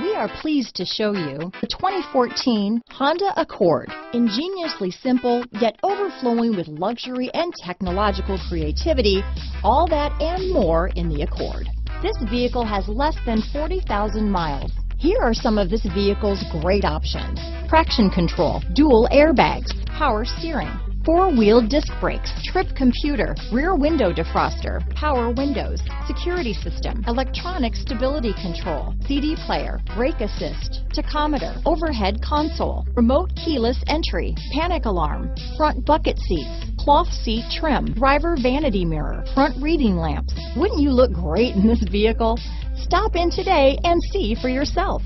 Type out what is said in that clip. We are pleased to show you the 2014 Honda Accord. Ingeniously simple, yet overflowing with luxury and technological creativity, all that and more in the Accord. This vehicle has less than 40,000 miles. Here are some of this vehicle's great options: traction control, dual airbags, power steering, four-wheel disc brakes, trip computer, rear window defroster, power windows, security system, electronic stability control, CD player, brake assist, tachometer, overhead console, remote keyless entry, panic alarm, front bucket seats, cloth seat trim, driver vanity mirror, front reading lamps. Wouldn't you look great in this vehicle? Stop in today and see for yourself.